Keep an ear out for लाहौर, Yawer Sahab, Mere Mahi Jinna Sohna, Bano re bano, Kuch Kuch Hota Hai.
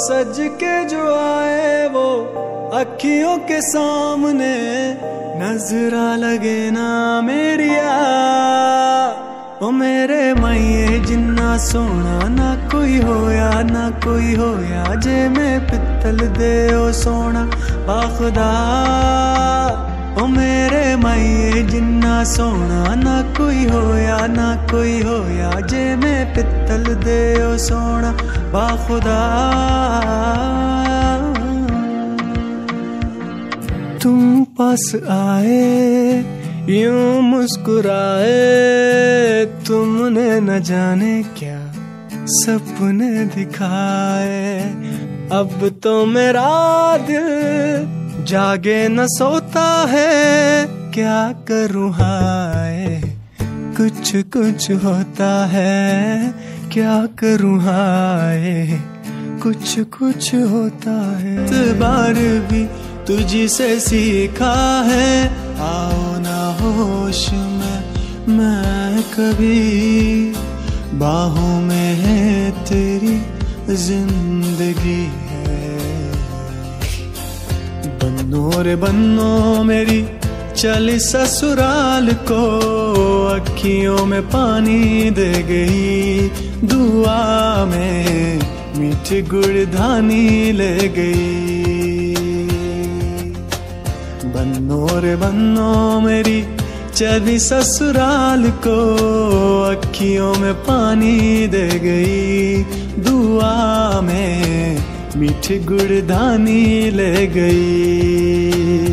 सज के जो आए वो अखियों के सामने नजरा लगे ना मेरिया। ओ मेरे माहिए जिन्ना सोहना ना कोई होया जे मैं पित्तल दे ओ सोना बाखुदा। ओ मेरे माहिए जिन्ना सोहना ना कोई होया जे मैं पित्तल दे ओ सोना बाखुदा। तुम पास आए यूं मुस्कुराए, तुमने न जाने क्या सपने दिखाए। अब तो मेरा दिल जागे न सोता है, क्या करूँ हाय कुछ कुछ होता है। क्या करूँ हाय कुछ कुछ होता है। इस बार भी तुझी से सीखा है, आओ ना होश में मैं कभी। बाहों में है तेरी जिंदगी है। बनो रे बनो मेरी चली ससुराल को, अखियों में पानी दे गई दुआ में मीठी गुड़धानी ले गई। बनो रे बनो मेरी चली ससुराल को, अखियों में पानी दे गई दुआ में मीठी गुड़धानी ले गई।